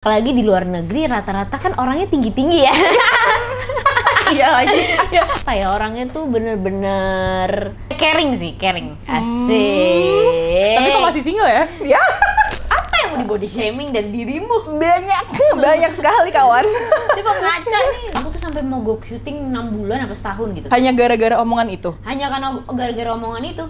Apalagi di luar negeri rata-rata kan orangnya tinggi-tinggi ya. Iya lagi. Kayak orangnya tuh bener-bener caring sih, caring. Asik. Tapi kok masih single ya? Ya. Apa yang mau di body shaming dan dirimu? Banyak, banyak sekali kawan. Coba ngaca nih. Aku tuh sampai mau go shooting 6 bulan atau setahun gitu. Hanya gara-gara omongan itu? Hanya karena gara-gara omongan itu.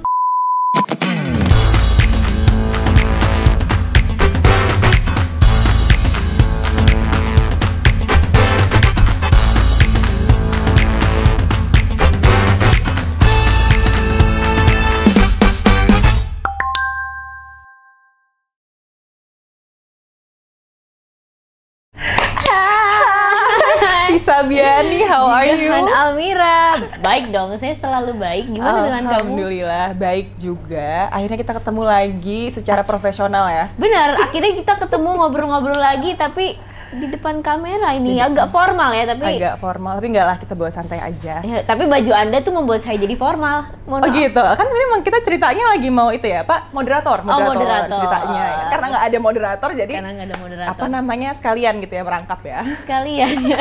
Tissa Biani, how are you? Jihane Almira, baik dong, saya selalu baik. Gimana dengan kamu? Alhamdulillah, baik juga. Akhirnya kita ketemu lagi secara profesional ya. Benar, akhirnya kita ketemu ngobrol-ngobrol lagi, tapi di depan kamera ini agak formal ya. Agak formal, tapi enggak lah, kita bawa santai aja ya. Tapi baju anda tuh membuat saya jadi formal. Mohon maaf. Gitu, kan memang kita ceritanya lagi mau itu ya Pak, moderator. Ceritanya ya. Karena nggak ada moderator, jadi apa namanya, sekalian gitu ya, merangkap ya. Sekalian ya.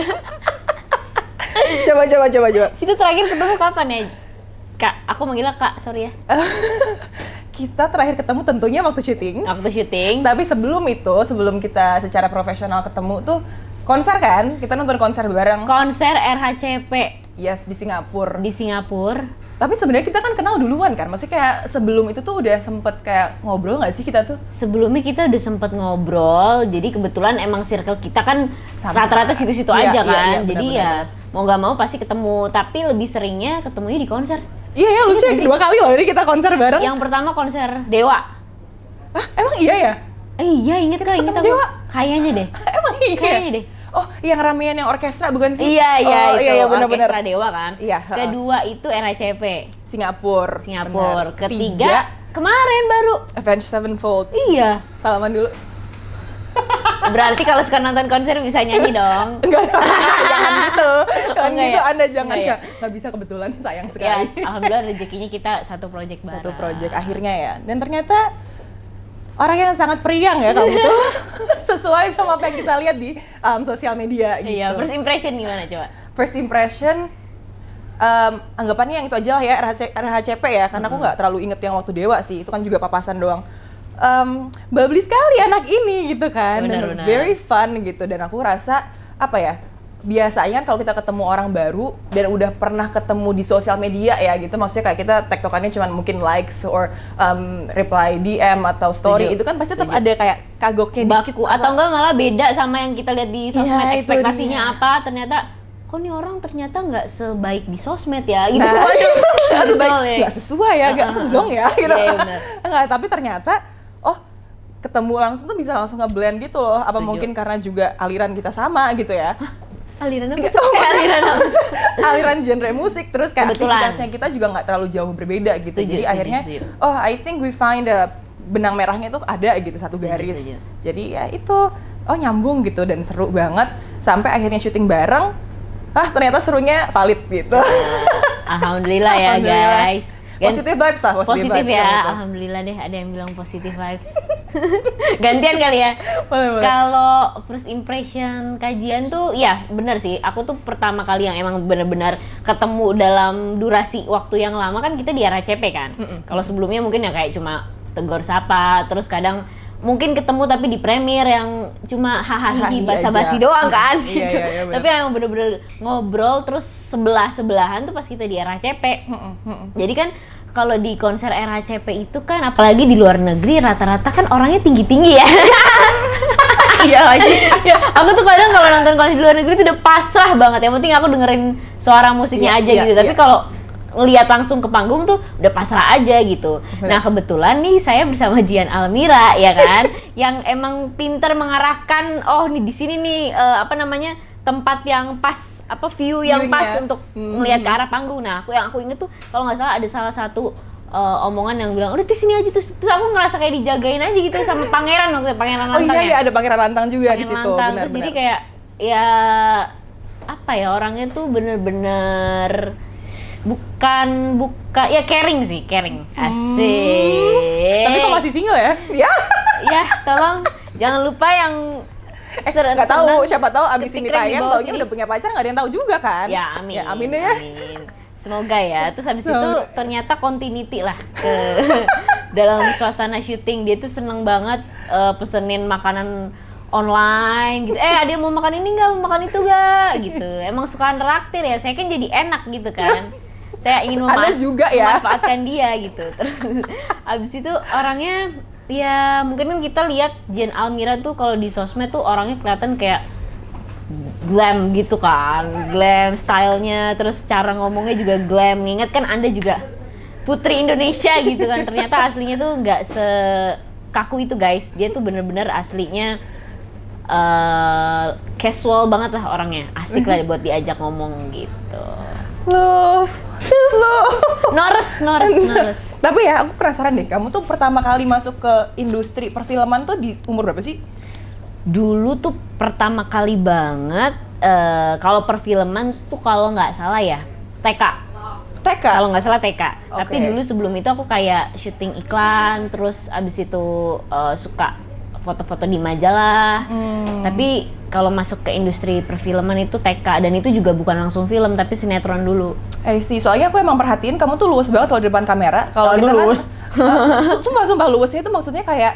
Coba. Kita terakhir ketemu kapan ya, Kak? Aku manggilnya Kak, sorry ya. Kita terakhir ketemu tentunya waktu syuting. Tapi sebelum itu, sebelum kita secara profesional ketemu tuh konser kan? Kita nonton konser bareng. Konser RHCP. Yes, di Singapura. Tapi sebenarnya kita kan kenal duluan kan? Maksudnya kayak sebelum itu tuh udah sempet kayak ngobrol nggak sih kita tuh? Sebelumnya kita udah sempet ngobrol, jadi kebetulan emang circle kita kan rata-rata situ-situ aja kan? Jadi ya mau nggak mau pasti ketemu, tapi lebih seringnya ketemunya di konser. Iya ya, lucu ya, kedua kali loh ini kita konser bareng. Yang pertama konser Dewa. Hah? Emang iya ya? Iya, inget kok, inget Dewa. Kayaknya deh. Emang iya? Kayaknya deh. Oh, yang ramean yang orkestra bukan sih? Iya, bener-bener. Orkestra Dewa kan? Iya. Kedua itu RHCP. Singapura. Ketiga, kemarin baru. Avenged Sevenfold. Iya. Salaman dulu. Berarti kalau suka nonton konser bisa nyanyi dong? Enggak, jangan gitu. Jangan gitu, Anda jangan. Enggak bisa, kebetulan, sayang sekali. Ya, alhamdulillah rezekinya kita satu project bareng. Satu project akhirnya ya. Dan ternyata orang yang sangat periang ya kamu tuh. Sesuai sama apa yang kita lihat di sosial media gitu. Iya, first impression gimana coba? First impression, anggapannya yang itu aja lah ya, RHCP ya. Karena aku nggak terlalu inget yang waktu Dewa sih, itu kan juga papasan doang. Bubbly sekali anak ini gitu kan, benar. Very fun gitu, dan aku rasa apa ya, biasanya kalau kita ketemu orang baru dan udah pernah ketemu di sosial media ya gitu, maksudnya kayak kita tektokannya cuma mungkin likes or reply DM atau story. Setuju. Itu kan pasti tetap ada kayak kagoknya dikit atau enggak malah beda sama yang kita lihat di sosmed ya, ekspektasinya apa, ternyata kok nih orang ternyata nggak sebaik di sosmed ya gitu. Nggak sesuai ya, nggak zonk ya gitu. Enggak, tapi ternyata ketemu langsung tuh bisa langsung ngeblend gitu loh. Apa mungkin karena juga aliran kita sama gitu ya. Aliran apa? Aliran genre musik, terus kayak aktivitasnya kita juga nggak terlalu jauh berbeda gitu. Jadi akhirnya I think we find benang merahnya tuh ada gitu, satu garis. Jadi ya itu nyambung gitu dan seru banget sampai akhirnya syuting bareng. Ternyata serunya valid gitu. Alhamdulillah ya guys. Positif vibes lah, positif ya. Alhamdulillah deh, ada yang bilang positif vibes. Gantian kali ya. Kalau first impression kajian tuh ya bener sih. Aku tuh pertama kali yang emang bener-bener ketemu dalam durasi waktu yang lama kan kita di RHCP kan. Kalau sebelumnya mungkin ya kayak cuma tegur sapa, terus kadang mungkin ketemu tapi di premier yang cuma hahaha basa-basi doang kan. Iya, tapi yang bener-bener ngobrol terus sebelah-sebelahan tuh pas kita di RHCP. Jadi kan kalau di konser RHCP itu kan apalagi di luar negeri rata-rata kan orangnya tinggi-tinggi ya. Iya lagi. Aku tuh kadang kalau nonton konser di luar negeri tuh udah pasrah banget, yang penting aku dengerin suara musiknya aja gitu. Tapi kalau lihat langsung ke panggung tuh udah pasrah aja gitu. Nah kebetulan nih saya bersama Jihane Almira ya kan, yang emang pinter mengarahkan nih di sini nih apa namanya, tempat yang pas, apa view yang pas untuk melihat ke arah panggung. Nah yang aku inget tuh kalau nggak salah ada salah satu omongan yang bilang udah di sini aja, terus aku ngerasa kayak dijagain aja gitu sama pangeran waktu pangeran lantang. Oh iya, ada pangeran lantang juga di situ. Terus jadi kayak ya apa ya, orangnya tuh bener-bener ya caring sih, caring. Asik. Tapi kok masih single ya? Ya, tolong jangan lupa yang Nggak tahu, siapa tahu abis ini tayang taunya udah punya pacar, nggak ada yang tahu juga kan? Ya amin. Ya amin deh. Amin. Semoga ya. Terus abis itu ternyata continuity lah ke dalam suasana syuting. Dia tuh seneng banget pesenin makanan online gitu. Ada yang mau makan ini nggak, mau makan itu nggak gitu. Emang suka ngeraktir ya. Saya kan jadi enak gitu kan. Saya ingin memanfaatkan dia gitu. Terus abis itu orangnya ya mungkin kan kita lihat Jihane Almira tuh kalau di sosmed tuh orangnya kelihatan kayak glam gitu kan, glam stylenya, terus cara ngomongnya juga glam. Nginget kan Anda juga Putri Indonesia gitu kan, ternyata aslinya tuh nggak sekaku itu guys. Dia tuh bener-bener aslinya casual banget lah orangnya, asik lah buat diajak ngomong gitu. Norris. Tapi ya aku penasaran deh, kamu tuh pertama kali masuk ke industri perfilman tuh di umur berapa sih? Dulu tuh pertama kali banget kalau perfilman tuh kalau nggak salah ya TK. Kalau nggak salah TK. Okay. Tapi dulu sebelum itu aku kayak syuting iklan, terus abis itu suka foto-foto di majalah. Tapi kalau masuk ke industri perfilman itu TK, dan itu juga bukan langsung film tapi sinetron dulu. Soalnya aku emang perhatiin kamu tuh luwes banget kalau di depan kamera. Kalau kita luwes. Sumpah luwesnya itu maksudnya kayak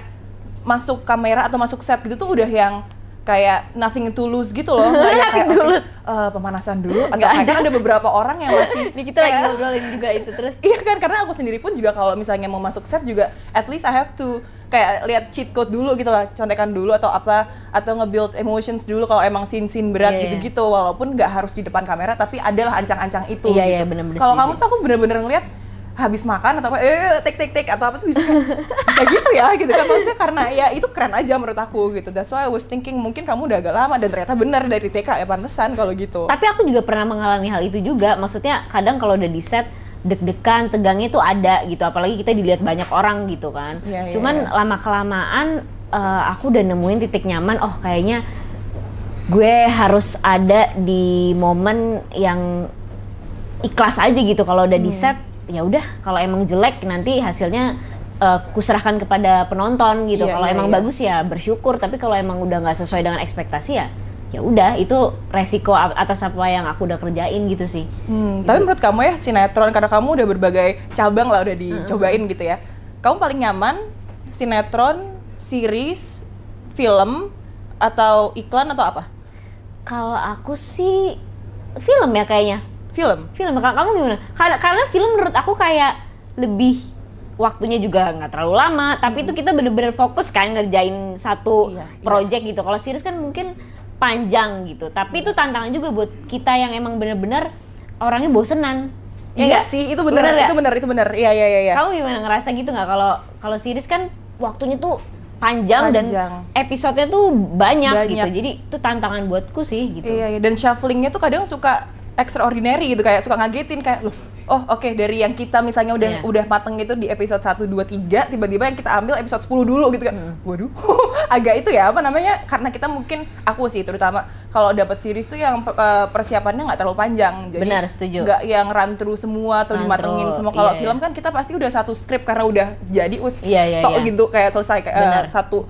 masuk kamera atau masuk set gitu tuh udah yang kayak nothing to lose gitu loh. Kayak pemanasan dulu, atau kadang ada beberapa orang yang masih ini kita lagi ngobrolin juga itu terus. Iya kan, karena aku sendiri pun juga kalau misalnya mau masuk set juga at least I have to kayak lihat cheat code dulu gitu lah, contekan dulu atau apa, atau nge-build emotions dulu kalau emang scene-scene berat gitu-gitu, walaupun nggak harus di depan kamera tapi adalah ancang-ancang itu gitu. Kalau kamu tuh aku bener-bener ngeliat habis makan atau apa, take atau apa tuh bisa gitu ya gitu kan, maksudnya karena ya itu keren aja menurut aku gitu. That's why I was thinking mungkin kamu udah agak lama dan ternyata benar dari TK ya, pantesan kalau gitu. Tapi aku juga pernah mengalami hal itu juga, maksudnya kadang kalau udah di set deg-degan, tegangnya tuh ada gitu, apalagi kita dilihat banyak orang gitu kan. Cuman lama-kelamaan aku udah nemuin titik nyaman, oh kayaknya gue harus ada di momen yang ikhlas aja gitu. Kalau udah di set ya udah, kalau emang jelek nanti hasilnya kuserahkan kepada penonton gitu. Kalau emang bagus ya bersyukur, tapi kalau emang udah nggak sesuai dengan ekspektasi ya udah, itu resiko atas apa yang aku udah kerjain gitu sih. Gitu. Tapi menurut kamu ya sinetron, karena kamu udah berbagai cabang lah udah dicobain gitu ya. Kamu paling nyaman sinetron, series, film, atau iklan atau apa? Kalau aku sih film ya kayaknya. Film, kamu gimana? Karena film menurut aku kayak lebih waktunya juga nggak terlalu lama, tapi itu kita bener-bener fokus kan ngerjain satu project gitu. Kalau series kan mungkin panjang gitu, tapi itu tantangan juga buat kita yang emang bener-bener orangnya bosenan. Iya sih, itu bener. Iya. Kamu gimana, ngerasa gitu nggak? Kalau series kan waktunya tuh panjang. Dan episodenya tuh banyak gitu, jadi itu tantangan buatku sih gitu. Iya, dan shufflingnya tuh kadang suka extraordinary gitu, kayak suka ngagetin kayak loh, dari yang kita misalnya udah mateng gitu di episode 1, 2, 3 tiba-tiba yang kita ambil episode 10 dulu gitu kan. Waduh, agak itu ya apa namanya, karena kita mungkin aku sih terutama kalau dapat series tuh yang persiapannya nggak terlalu panjang, jadi nggak yang run through semua atau dimatengin semua. Kalau film kan kita pasti udah satu skrip karena udah jadi gitu, kayak selesai satu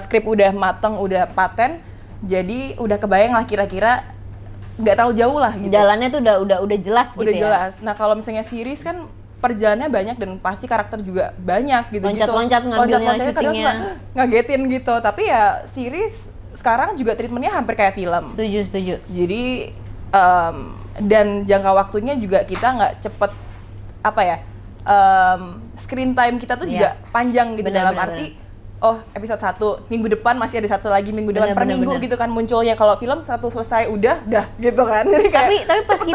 skrip udah mateng, udah paten, jadi udah kebayang lah kira-kira, nggak terlalu jauh lah gitu. Jalannya tuh udah jelas gitu. Udah jelas. Nah, kalau misalnya series kan perjalanannya banyak dan pasti karakter juga banyak gitu. Loncat-loncatnya kadang suka ngagetin gitu. Tapi ya series sekarang juga treatmentnya hampir kayak film. Setuju. Jadi dan jangka waktunya juga kita nggak cepet screen time kita tuh juga panjang gitu, dalam arti episode 1, minggu depan masih ada satu lagi, minggu depan per minggu gitu kan munculnya. Kalau film satu selesai udah gitu kan. Jadi kayak tapi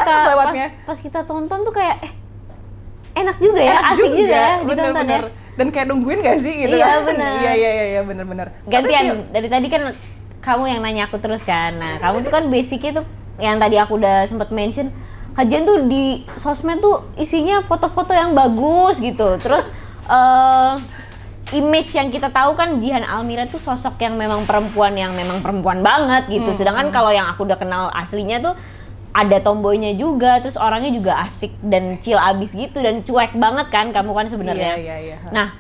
pas kita tonton tuh kayak enak juga ya, asik juga ya ditonton ya. Dan kayak nungguin gak sih gitu kan. Iya bener-bener. Gantian, dari tadi kan kamu yang nanya aku terus kan. Nah, kamu tuh kan basicnya tuh yang tadi aku udah sempat mention, kajian tuh di sosmed tuh isinya foto-foto yang bagus gitu. Terus image yang kita tahu kan Jihane Almira tuh sosok yang memang perempuan banget gitu. Sedangkan kalau yang aku udah kenal aslinya tuh ada tomboynya juga, terus orangnya juga asik dan chill abis gitu, dan cuek banget kan kamu kan sebenarnya. Nah,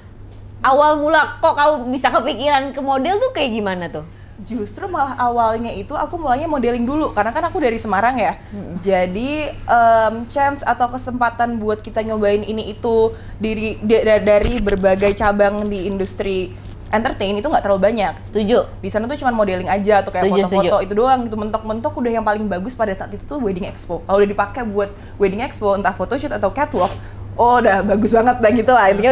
awal mula kok kamu bisa kepikiran ke model tuh kayak gimana tuh? Justru malah awalnya itu aku mulainya modeling dulu, karena kan aku dari Semarang ya. Jadi chance atau kesempatan buat kita nyobain ini itu dari berbagai cabang di industri entertain itu nggak terlalu banyak. Setuju. Di sana tuh cuma modeling aja atau kayak foto-foto itu doang gitu, mentok-mentok udah yang paling bagus pada saat itu tuh wedding expo. Kalau udah dipakai buat wedding expo entah photoshoot atau catwalk, oh udah bagus banget lah gitu lah. Intinya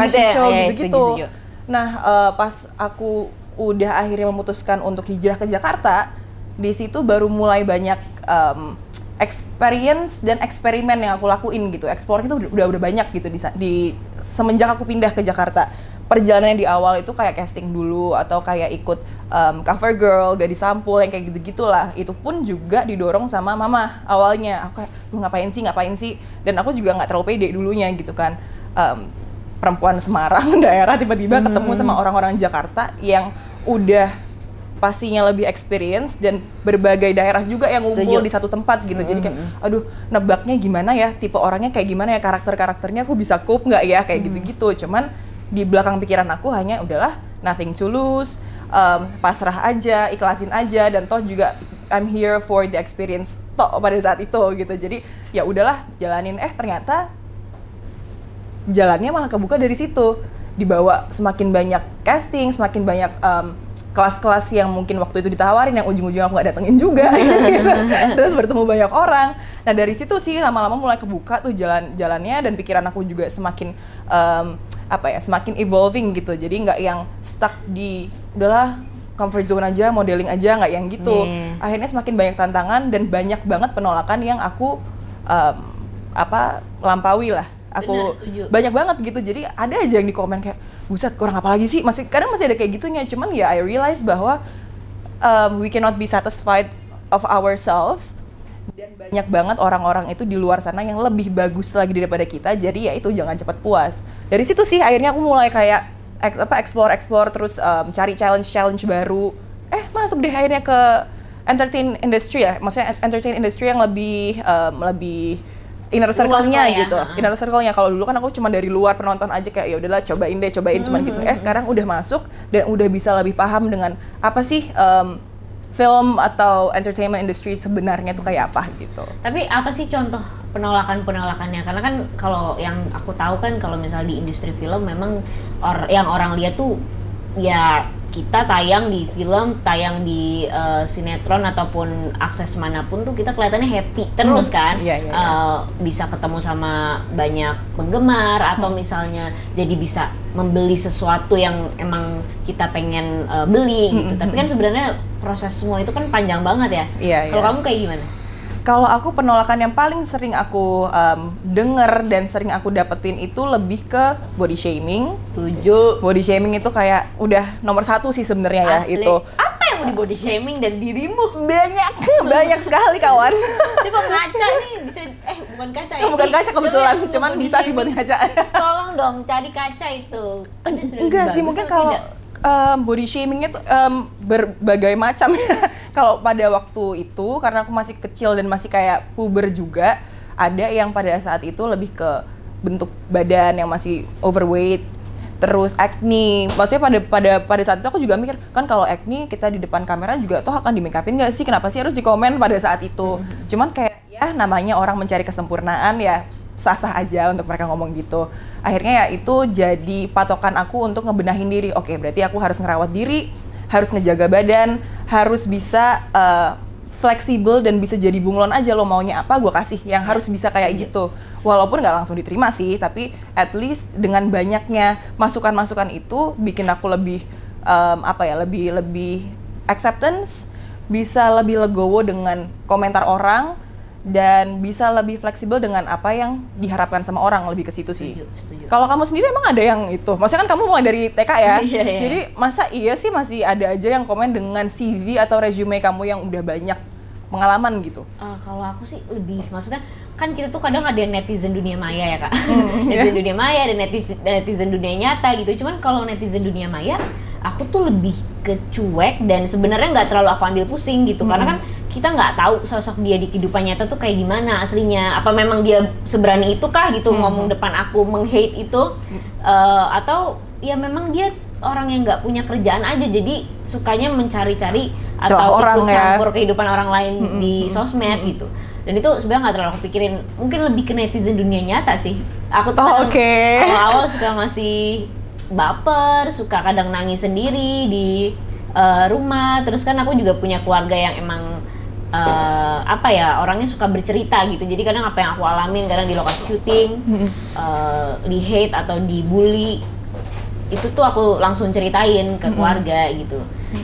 fashion show gitu. Nah pas aku udah akhirnya memutuskan untuk hijrah ke Jakarta, di situ baru mulai banyak experience dan eksperimen yang aku lakuin gitu. Explore itu udah banyak gitu di semenjak aku pindah ke Jakarta. Perjalanannya di awal itu kayak casting dulu atau kayak ikut cover girl, gadis sampul yang kayak gitu-gitulah. Itu pun juga didorong sama mama awalnya. Aku kayak, duh ngapain sih? Dan aku juga nggak terlalu pede dulunya gitu kan. Perempuan Semarang daerah tiba-tiba ketemu sama orang-orang Jakarta yang udah pastinya lebih experience dan berbagai daerah juga yang ngumpul di satu tempat gitu. Jadi kayak aduh nebaknya gimana ya, tipe orangnya kayak gimana ya, karakternya aku bisa cope nggak ya kayak gitu-gitu. Cuman di belakang pikiran aku hanya udahlah nothing to lose, pasrah aja, ikhlasin aja, dan toh juga I'm here for the experience toh pada saat itu gitu. Jadi ya udahlah jalanin, ternyata jalannya malah kebuka dari situ, dibawa semakin banyak casting, semakin banyak kelas-kelas yang mungkin waktu itu ditawarin yang ujung-ujungnya aku nggak datengin juga terus bertemu banyak orang. Nah dari situ sih lama-lama mulai kebuka tuh jalannya, dan pikiran aku juga semakin semakin evolving gitu. Jadi nggak yang stuck di udahlah comfort zone aja, modeling aja, nggak yang gitu. Akhirnya semakin banyak tantangan dan banyak banget penolakan yang aku lampaui lah. Aku bener, banyak banget gitu, jadi ada aja yang di komen kayak, buset kurang apa lagi sih, kadang masih ada kayak gitunya. Cuman ya I realize bahwa we cannot be satisfied of ourselves, dan banyak banget orang-orang itu di luar sana yang lebih bagus lagi daripada kita. Jadi ya itu, jangan cepat puas. Dari situ sih akhirnya aku mulai kayak explore terus cari challenge baru, masuk deh akhirnya ke entertain industry ya, maksudnya entertain industry yang lebih inner circle-nya gitu. Inner circle-nya, kalau dulu kan aku cuma dari luar penonton aja kayak ya udahlah cobain cuman gitu. Sekarang udah masuk dan udah bisa lebih paham dengan apa sih film atau entertainment industry sebenarnya tuh kayak apa gitu. Tapi apa sih contoh penolakannya? Karena kan kalau yang aku tahu kan kalau misalnya di industri film memang yang orang lihat tuh ya kita tayang di film, tayang di sinetron ataupun akses manapun tuh kita kelihatannya happy terus kan, bisa ketemu sama banyak penggemar atau misalnya jadi bisa membeli sesuatu yang emang kita pengen beli gitu. Tapi kan sebenarnya proses semua itu kan panjang banget ya. Kalau kamu kayak gimana? Kalau aku penolakan yang paling sering aku denger dan sering aku dapetin itu lebih ke body shaming. Setuju. Body shaming itu kayak udah nomor satu sih sebenarnya ya itu. Apa yang mau di body shaming dan dirimu? Banyak sekali kawan. Coba ngaca nih, bisa, bukan kaca ya? Bukan kaca kebetulan, cuman bisa sih buat ngaca. Tolong dong cari kaca itu. Enggak sih, mungkin kalau body shamingnya tuh berbagai macam ya. Kalau pada waktu itu, karena aku masih kecil dan masih kayak puber juga, ada yang pada saat itu lebih ke bentuk badan yang masih overweight, terus acne. Maksudnya pada saat itu aku juga mikir, kan kalau acne kita di depan kamera juga toh akan di make upin nggak sih? Kenapa sih harus di komen pada saat itu? Cuman kayak ya namanya orang mencari kesempurnaan ya, sah-sah aja untuk mereka ngomong gitu. Akhirnya ya itu jadi patokan aku untuk ngebenahin diri. Oke, berarti aku harus ngerawat diri, harus ngejaga badan, harus bisa fleksibel dan bisa jadi bunglon aja, lo maunya apa gue kasih, yang harus bisa kayak gitu. Walaupun nggak langsung diterima sih, tapi at least dengan banyaknya masukan-masukan itu bikin aku lebih lebih acceptance, bisa lebih legowo dengan komentar orang, dan bisa lebih fleksibel dengan apa yang diharapkan sama orang, lebih ke situ sih. Kalau kamu sendiri emang ada yang itu? Maksudnya kan kamu mulai dari TK ya? Jadi masa iya sih masih ada aja yang komen dengan CV atau resume kamu yang udah banyak pengalaman gitu? Kalau aku sih lebih, maksudnya kan kita tuh kadang ada netizen dunia maya ya kak? Netizen dunia maya, ada netizen dunia nyata gitu. Cuman kalau netizen dunia maya, aku tuh lebih ke cuek dan sebenarnya nggak terlalu aku ambil pusing gitu. Karena kan kita nggak tahu sosok dia di kehidupan nyata tuh kayak gimana aslinya, apa memang dia seberani itu kah gitu ngomong depan aku, menghate itu, atau ya memang dia orang yang nggak punya kerjaan aja, jadi sukanya mencari-cari atau ikut campur kehidupan orang lain di sosmed gitu. Dan itu sebenarnya nggak terlalu aku pikirin, mungkin lebih ke netizen dunia nyata sih. Aku tuh awal-awal suka masih baper, suka kadang nangis sendiri di rumah. Terus kan aku juga punya keluarga yang emang apa ya, orangnya suka bercerita gitu. Jadi kadang apa yang aku alamin, kadang di lokasi syuting, di hate atau dibully, itu tuh aku langsung ceritain ke keluarga gitu.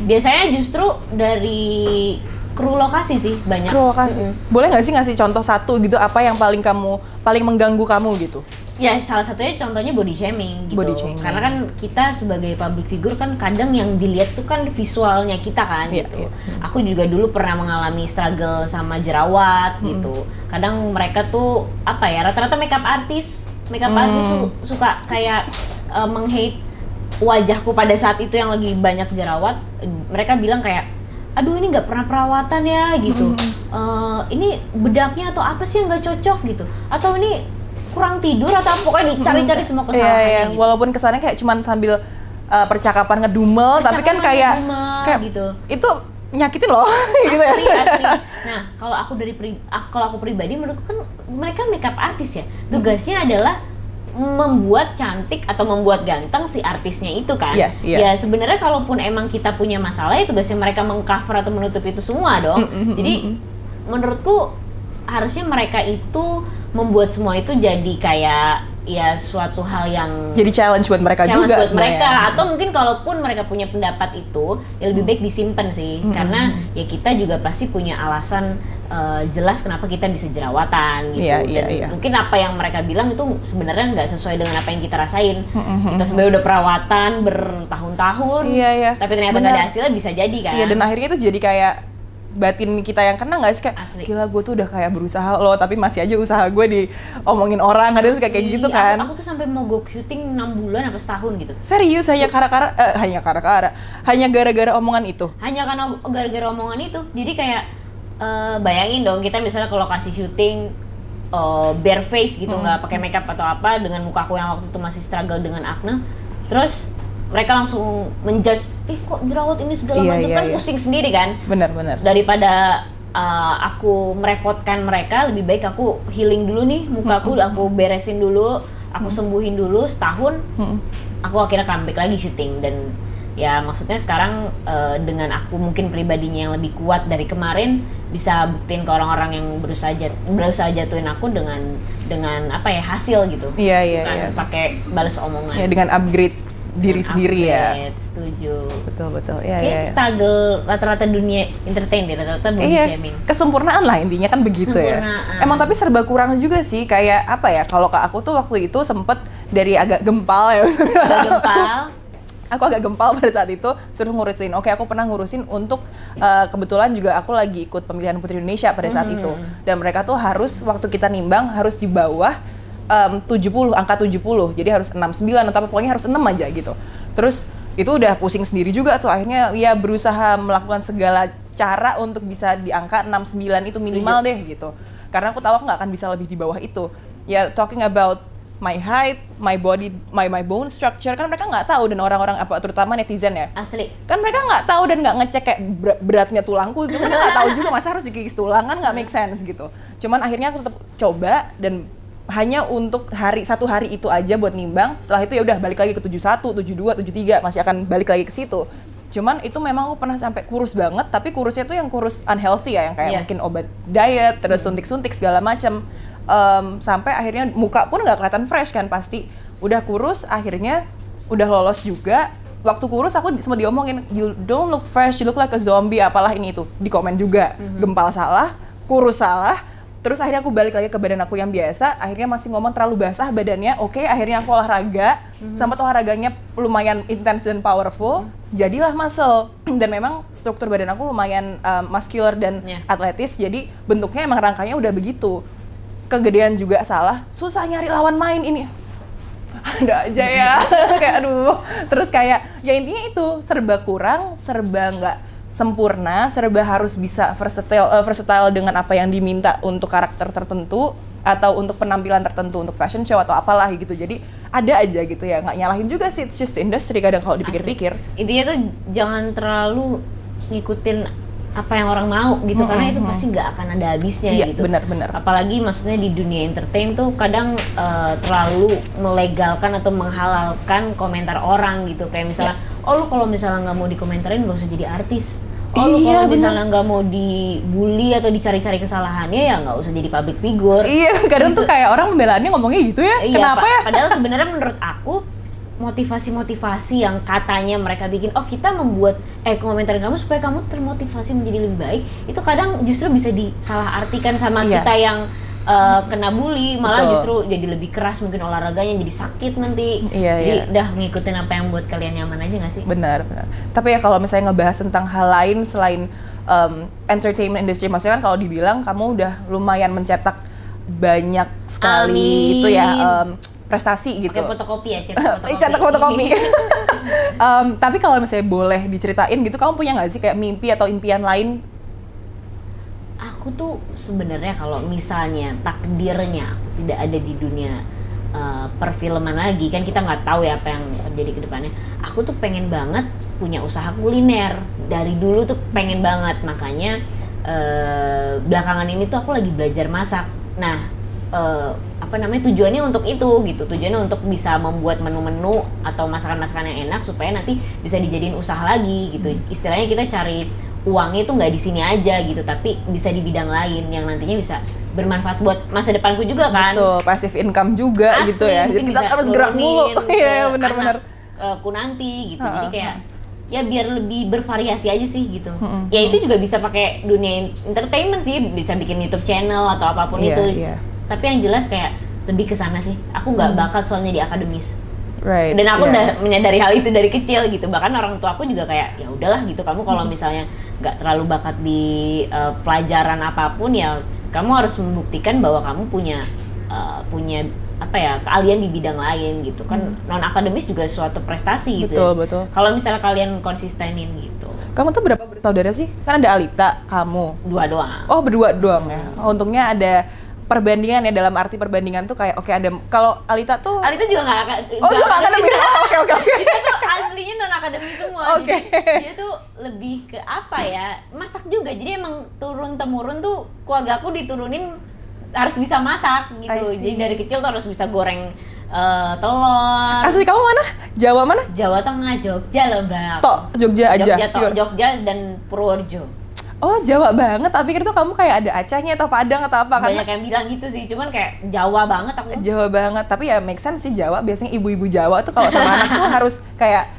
Biasanya justru dari kru lokasi sih banyak. Kru lokasi. Boleh nggak sih ngasih contoh satu gitu, apa yang paling mengganggu kamu gitu? Ya salah satunya contohnya body shaming gitu. Body shaming. Karena kan kita sebagai public figure kan kadang yang dilihat tuh kan visualnya kita kan gitu. Aku juga dulu pernah mengalami struggle sama jerawat gitu. Kadang mereka tuh apa ya, rata-rata makeup artist suka kayak menghate wajahku pada saat itu yang lagi banyak jerawat. Mereka bilang kayak, aduh ini nggak pernah perawatan ya gitu, ini bedaknya atau apa sih yang nggak cocok gitu, atau ini kurang tidur atau apa, pokoknya dicari-cari semua kesalahannya. Gitu. Walaupun kesannya kayak cuman sambil percakapan ngedumel, tapi kan kayak gitu. Itu nyakitin loh gitu ya. Asli. Nah, kalau aku pribadi menurutku kan mereka makeup artis ya. Tugasnya adalah membuat cantik atau membuat ganteng si artisnya itu kan. Ya sebenarnya kalaupun emang kita punya masalah ya tugasnya mereka mengcover atau menutup itu semua dong. Jadi menurutku harusnya mereka itu membuat semua itu jadi kayak ya suatu hal yang jadi challenge buat mereka juga sebenarnya. Atau mungkin kalaupun mereka punya pendapat itu ya lebih baik disimpan sih, karena ya kita juga pasti punya alasan jelas kenapa kita bisa jerawatan gitu. Mungkin apa yang mereka bilang itu sebenarnya nggak sesuai dengan apa yang kita rasain. Kita sebenarnya udah perawatan bertahun-tahun, tapi ternyata nggak ada hasilnya, bisa jadi kan. Iya, dan akhirnya itu jadi kayak batin kita yang kena nggak sih, kayak asli, gila gue tuh udah kayak berusaha loh tapi masih aja usaha gue diomongin orang, kadang suka kayak gitu kan. Aku tuh sampai mogok syuting 6 bulan apa setahun gitu. Serius, hanya gara-gara omongan itu. Hanya karena gara-gara omongan itu. Jadi kayak bayangin dong kita misalnya ke lokasi syuting bare face gitu, nggak pakai makeup atau apa, dengan mukaku yang waktu itu masih struggle dengan acne. Terus mereka langsung menjudge, ih kok jerawat ini segala macam, kan pusing sendiri kan. Benar. Daripada aku merepotkan mereka, lebih baik aku healing dulu nih, mukaku aku beresin dulu, aku sembuhin dulu setahun, aku akhirnya comeback lagi syuting. Dan ya maksudnya sekarang dengan aku mungkin pribadinya yang lebih kuat dari kemarin, bisa buktiin ke orang-orang yang berusaha jatuhin aku dengan apa ya, hasil gitu. Pakai balas omongan. Ya, dengan upgrade diri sendiri ya. Setuju. Betul. Iya. Struggle rata-rata dunia entertain deh, rata-rata body shaming. Kesempurnaan lah intinya kan begitu ya. Emang tapi serba kurang juga sih, kayak apa ya? Kalau ke aku tuh waktu itu sempet dari agak gempal ya. Aku agak gempal pada saat itu, suruh ngurusin. Oke, aku pernah ngurusin untuk kebetulan juga aku lagi ikut pemilihan Putri Indonesia pada saat itu. Dan mereka tuh harus waktu kita nimbang harus di bawah 70, angka 70, jadi harus 69 atau apa, pokoknya harus 6 aja gitu. Terus itu udah pusing sendiri juga tuh, akhirnya ya berusaha melakukan segala cara untuk bisa di angka 69 itu minimal deh gitu. Karena aku tahu aku nggak akan bisa lebih di bawah itu. Ya talking about my height, my body, my bone structure, kan mereka nggak tahu, dan orang-orang apa terutama netizen ya. Asli. Kan mereka nggak tahu dan nggak ngecek kayak beratnya tulangku, mereka nggak tahu juga masa harus digigit tulangan, nggak make sense gitu. Cuman akhirnya aku tetap coba, dan hanya untuk satu hari itu aja buat nimbang. Setelah itu ya udah balik lagi ke 71, 72, 73, masih akan balik lagi ke situ. Cuman itu memang aku pernah sampai kurus banget, tapi kurusnya tuh yang kurus unhealthy ya, yang kayak mungkin obat diet, terus suntik-suntik segala macam. Sampai akhirnya muka pun nggak kelihatan fresh kan pasti. Udah kurus, akhirnya udah lolos juga. Waktu kurus aku sempat diomongin, you don't look fresh, you look like a zombie, apalah ini itu. Di komen juga, gempal salah, kurus salah. Terus akhirnya aku balik lagi ke badan aku yang biasa, akhirnya masih ngomong terlalu basah badannya, oke, akhirnya aku olahraga, sampai olahraganya lumayan intens dan powerful, jadilah muscle. Dan memang struktur badan aku lumayan muscular dan atletis, jadi bentuknya emang rangkanya udah begitu. Kegedean juga salah, susah nyari lawan main ini. Ada aja ya, kayak aduh. Terus kayak, ya intinya itu, serba kurang, serba nggak sempurna, serba harus bisa versatile dengan apa yang diminta untuk karakter tertentu atau untuk penampilan tertentu, untuk fashion show atau apalah gitu. Jadi ada aja gitu ya, nggak nyalahin juga sih, it's just industry kadang kalau dipikir-pikir. Intinya tuh jangan terlalu ngikutin apa yang orang mau gitu, karena itu pasti nggak akan ada habisnya iya, gitu. Benar-benar. Apalagi maksudnya di dunia entertain tuh kadang terlalu melegalkan atau menghalalkan komentar orang gitu. Kayak misalnya, oh lu kalau misalnya nggak mau dikomentarin nggak usah jadi artis. Oh lu iya, kalau misalnya nggak mau dibully atau dicari-cari kesalahannya ya nggak usah jadi public figure. Iya, kadang gitu. Tuh kayak orang pembelaannya ngomongnya gitu ya. Iya, kenapa ya? Padahal sebenarnya menurut aku motivasi-motivasi yang katanya mereka bikin, oh kita membuat komentar kamu supaya kamu termotivasi menjadi lebih baik, itu kadang justru bisa disalahartikan sama kita yang kena bully, malah betul. Justru jadi lebih keras mungkin olahraganya, jadi sakit nanti. Jadi udah ngikutin apa yang buat kalian nyaman aja nggak sih? Benar, benar. Tapi ya kalau misalnya ngebahas tentang hal lain selain entertainment industry, maksudnya kan kalau dibilang kamu udah lumayan mencetak banyak sekali itu ya prestasi gitu. Oke, fotokopi ya, cetak fotokopi. Tapi kalau misalnya boleh diceritain gitu, kamu punya nggak sih kayak mimpi atau impian lain? Aku tuh sebenarnya kalau misalnya takdirnya aku tidak ada di dunia perfilman lagi, kan kita nggak tahu ya apa yang terjadi ke depannya. Aku tuh pengen banget punya usaha kuliner. Dari dulu tuh pengen banget, makanya belakangan ini tuh aku lagi belajar masak. Nah, apa namanya, tujuannya untuk itu gitu, tujuannya untuk bisa membuat menu-menu atau masakan-masakan yang enak supaya nanti bisa dijadiin usaha lagi gitu. Istilahnya kita cari uangnya itu nggak di sini aja gitu, tapi bisa di bidang lain yang nantinya bisa bermanfaat buat masa depanku juga kan. Betul, passive income juga. Asli, gitu ya. Jadi kita harus gerak mulu. Iya benar-benar. Aku nanti gitu. Jadi kayak ya biar lebih bervariasi aja sih gitu. Ya itu juga bisa pakai dunia entertainment sih, bisa bikin YouTube channel atau apapun itu. Tapi yang jelas kayak lebih ke sana sih. Aku nggak bakat soalnya di akademis. Right, dan aku udah menyadari hal itu dari kecil gitu. Bahkan orang tua aku juga kayak ya udahlah gitu. Kamu kalau misalnya nggak terlalu bakat di pelajaran apapun ya, kamu harus membuktikan bahwa kamu punya apa ya, keahlian di bidang lain gitu kan. Non akademis juga suatu prestasi gitu. Betul, ya. Betul. Kalau misalnya kalian konsistenin gitu. Kamu tuh berapa bersaudara sih? Kan ada Alita, kamu. Dua doang. Oh, berdua doang ya. Untungnya ada perbandingan ya, dalam arti perbandingan tuh kayak oke ada, kalau Alita tuh juga nggak akademis. Oh, juga akademis. Oke. Dia tuh aslinya non akademis semua. Dia tuh lebih ke apa ya, masak juga. Jadi emang turun temurun tuh keluarga aku diturunin harus bisa masak gitu. Jadi dari kecil tuh harus bisa goreng telur. Asli kamu mana? Jawa mana? Jawa Tengah, Jogja loh Mbak. Jogja aja. Jogja dan Purworejo. Oh, Jawa banget, tapi kira tuh kamu kayak ada Acehnya atau Padang atau apa? Banyak yang bilang gitu sih, cuman kayak Jawa banget aku. Jawa banget, tapi ya make sense sih Jawa. Biasanya ibu-ibu Jawa tuh kalau sama anak tuh harus kayak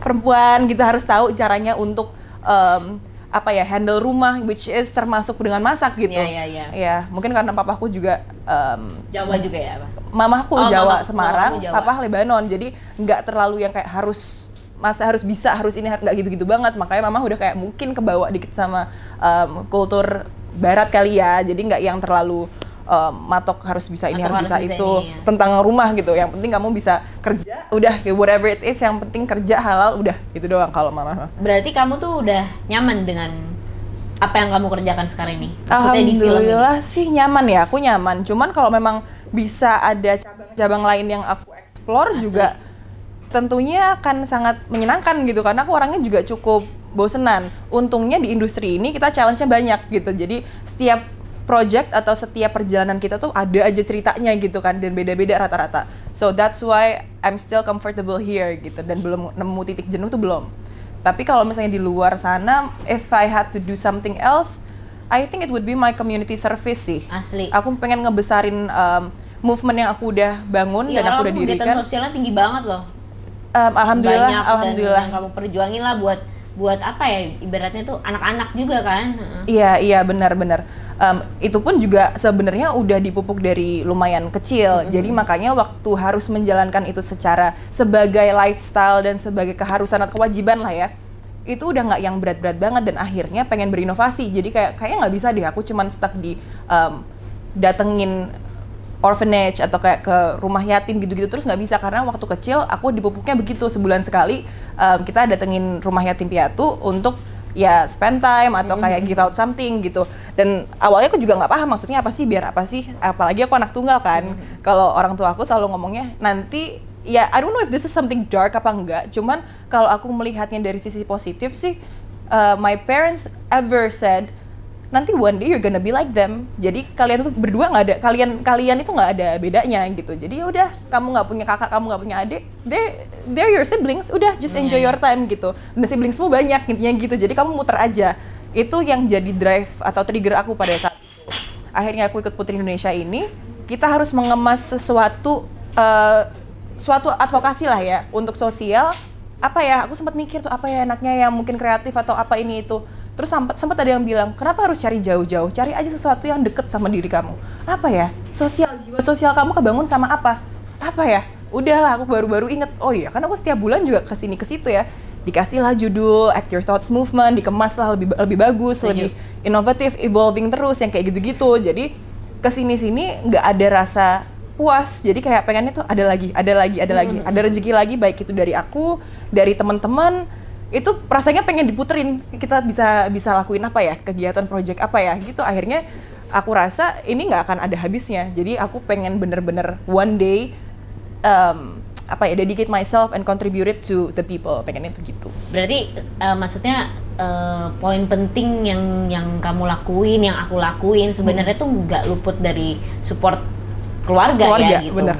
perempuan gitu, harus tahu caranya untuk apa ya, handle rumah, which is termasuk dengan masak gitu. Iya. Mungkin karena papaku juga Jawa juga ya, Pak? Mamaku Jawa, Semarang, papa Lebanon, jadi nggak terlalu yang kayak harus masa harus bisa, harus ini, nggak gitu-gitu banget. Makanya mama udah kayak mungkin kebawa dikit sama kultur barat kali ya. Jadi nggak yang terlalu matok harus bisa ini, harus bisa itu. Ini, ya. Tentang rumah gitu, yang penting kamu bisa kerja, udah whatever it is, yang penting kerja halal, udah gitu doang kalau mama. Berarti kamu tuh udah nyaman dengan apa yang kamu kerjakan sekarang ini? Maksudnya alhamdulillah di film ini sih nyaman ya, aku nyaman. Cuman kalau memang bisa ada cabang-cabang lain yang aku explore juga tentunya akan sangat menyenangkan gitu, karena aku orangnya juga cukup bosenan. Untungnya di industri ini kita challenge-nya banyak gitu, jadi setiap project atau setiap perjalanan kita tuh ada aja ceritanya gitu kan, dan beda-beda rata-rata. So that's why I'm still comfortable here gitu, dan belum nemu titik jenuh tuh belum. Tapi kalau misalnya di luar sana, if I had to do something else, I think it would be my community service sih. Asli. Aku pengen ngebesarin movement yang aku udah bangun dan aku udah dirikan. Kegiatan sosialnya tinggi banget loh. Alhamdulillah, banyak, alhamdulillah. Dan yang kamu perjuangin lah buat apa ya, ibaratnya tuh anak-anak juga kan. Iya benar-benar. Itu pun juga sebenarnya udah dipupuk dari lumayan kecil. Jadi makanya waktu harus menjalankan itu secara sebagai lifestyle dan sebagai keharusan atau kewajiban lah ya, itu udah nggak yang berat-berat banget, dan akhirnya pengen berinovasi. Jadi kayaknya nggak bisa deh aku cuman stuck di datengin orphanage atau kayak ke rumah yatim gitu-gitu terus, nggak bisa. Karena waktu kecil aku dipupuknya begitu, sebulan sekali kita datengin rumah yatim piatu untuk ya spend time atau kayak give out something gitu. Dan awalnya aku juga nggak paham maksudnya apa sih, biar apa sih, apalagi aku anak tunggal kan. Kalau orang tua aku selalu ngomongnya nanti ya, I don't know if this is something dark apa enggak, cuman kalau aku melihatnya dari sisi positif sih, my parents ever said nanti one day you're gonna be like them. Jadi kalian tuh berdua nggak ada, kalian itu nggak ada bedanya gitu. Jadi udah, kamu nggak punya kakak, kamu nggak punya adik, they're your siblings. Udah, just enjoy your time gitu. Dan siblingsmu banyak intinya gitu. Jadi kamu muter aja. Itu yang jadi drive atau trigger aku pada saat itu. Akhirnya aku ikut Putri Indonesia ini. Kita harus mengemas sesuatu, suatu advokasi lah ya untuk sosial. Apa ya? Aku sempat mikir tuh apa ya enaknya yang mungkin kreatif atau apa ini itu. Terus sempat ada yang bilang, kenapa harus cari jauh-jauh? Cari aja sesuatu yang deket sama diri kamu. Apa ya? Sosial, jiwa sosial kamu kebangun sama apa? Apa ya? Udahlah, aku baru-baru inget, oh iya kan aku setiap bulan juga kesini ke situ ya. Dikasihlah judul Act Your Thoughts Movement, dikemaslah lebih bagus, lebih inovatif, evolving terus, yang kayak gitu-gitu. Jadi kesini-sini nggak ada rasa puas, jadi kayak pengennya tuh ada lagi, ada rezeki lagi, baik itu dari aku, dari teman-teman. Itu rasanya pengen diputerin, kita bisa lakuin apa ya, kegiatan project apa ya gitu. Akhirnya aku rasa ini nggak akan ada habisnya, jadi aku pengen bener-bener one day apa ya, dedicate myself and contribute to the people, pengennya itu gitu. Berarti maksudnya poin penting yang kamu lakuin, yang aku lakuin sebenarnya tuh nggak luput dari support keluarga ya gitu, bener.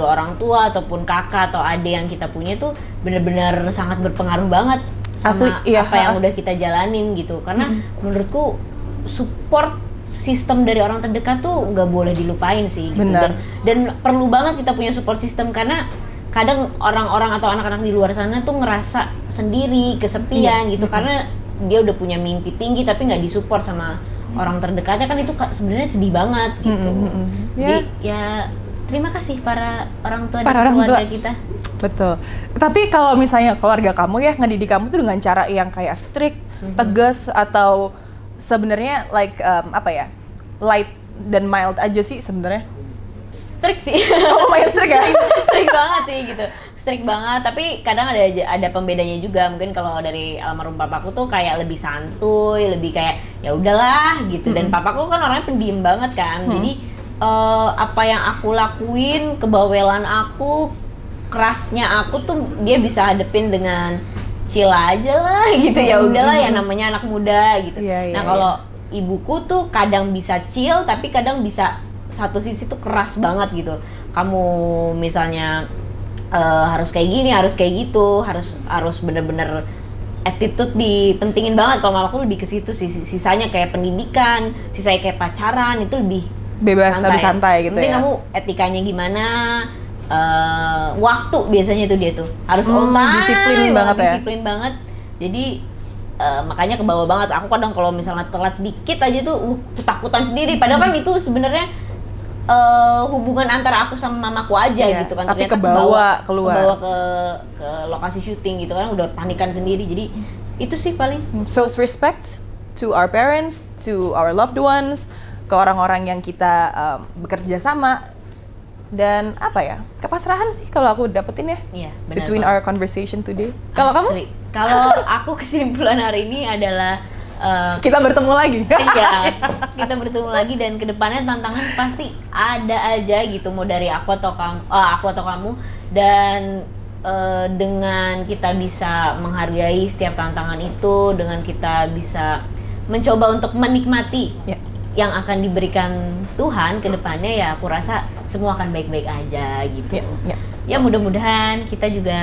Dua orang tua ataupun kakak atau adik yang kita punya tuh benar-benar sangat berpengaruh banget sama apa yang udah kita jalanin gitu. Karena menurutku support sistem dari orang terdekat tuh nggak boleh dilupain sih gitu. Dan perlu banget kita punya support system, karena kadang orang-orang atau anak-anak di luar sana tuh ngerasa sendiri, kesepian gitu, karena dia udah punya mimpi tinggi tapi nggak disupport sama orang terdekatnya. Kan itu sebenarnya sedih banget gitu. Jadi ya terima kasih para orang tua dan keluarga kita. Betul. Tapi kalau misalnya keluarga kamu ya ngedidik kamu tuh dengan cara yang kayak strict, tegas, atau sebenarnya like apa ya, light dan mild aja sih sebenarnya. Strict sih. Oh lumayan strict ya. Strict banget sih gitu. Strict banget, tapi kadang ada pembedanya juga. Mungkin kalau dari almarhum papaku tuh kayak lebih santuy, lebih kayak ya udahlah gitu. Dan papaku kan orangnya pendiam banget kan. Jadi apa yang aku lakuin, kebawelan aku, kerasnya aku tuh dia bisa hadepin dengan chill aja lah gitu. Ya udahlah, ya namanya anak muda gitu. Nah kalau ibuku tuh kadang bisa chill, tapi kadang bisa satu sisi tuh keras banget gitu. Kamu misalnya harus kayak gini, harus kayak gitu, harus bener-bener attitude dipentingin banget. Kalau mamaku lebih ke situ sih, sisanya kayak pendidikan, sisanya kayak pacaran itu lebih bebas, lebih santai gitu. Penting ya, kamu etikanya gimana, waktu biasanya itu dia tuh harus on time, disiplin banget ya. Disiplin banget. Jadi makanya kebawa banget. Aku kadang kalau misalnya telat dikit aja tuh ketakutan sendiri. Padahal kan itu sebenarnya hubungan antara aku sama mamaku aja gitu kan, tapi kebawa ke lokasi syuting gitu kan, udah panikan sendiri. Jadi itu sih paling. So respect to our parents, to our loved ones, ke orang-orang yang kita bekerja sama, dan apa ya, kepasrahan sih kalau aku dapetin ya. Iya, benar. Between our conversation today. Kalau kamu? Kalau aku, kesimpulan hari ini adalah kita bertemu lagi. Iya, kita bertemu lagi, dan kedepannya tantangan pasti ada aja gitu, mau dari aku atau kamu. Dan dengan kita bisa menghargai setiap tantangan itu, dengan kita bisa mencoba untuk menikmati yang akan diberikan Tuhan kedepannya, ya aku rasa semua akan baik-baik aja gitu. Ya mudah-mudahan kita juga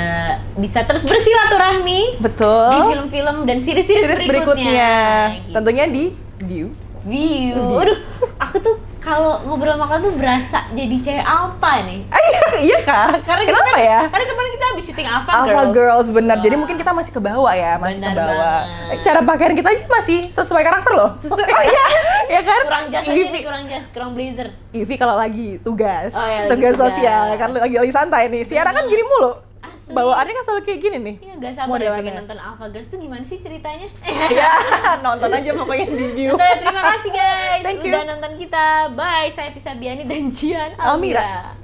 bisa terus bersilaturahmi. Betul. Di film-film dan series-series berikutnya. Gitu. Tentunya di View. Waduh, aku tuh kalau ngobrol sama kamu tuh berasa jadi cewek Alpha nih. Iya kak. Kenapa ya? Karena kemarin kita habis syuting Alpha Girls benar. Jadi mungkin kita masih ke bawah ya, masih ke bawah. Cara pakaian kita aja masih sesuai karakter loh. Oh iya. Ya kan? Kurang jas aja nih, kurang blazer. Ivi kalau lagi tugas sosial kan lagi santai nih. Siara kan gini mulu. Bawaannya kan selalu kayak gini nih. Iya, gak sabar ya pengen nonton Alpha Girls tuh gimana sih ceritanya? Iya, nonton aja pokoknya di View. Terima kasih guys, udah nonton kita. Bye, saya Tissa Biani dan Jihane Almira.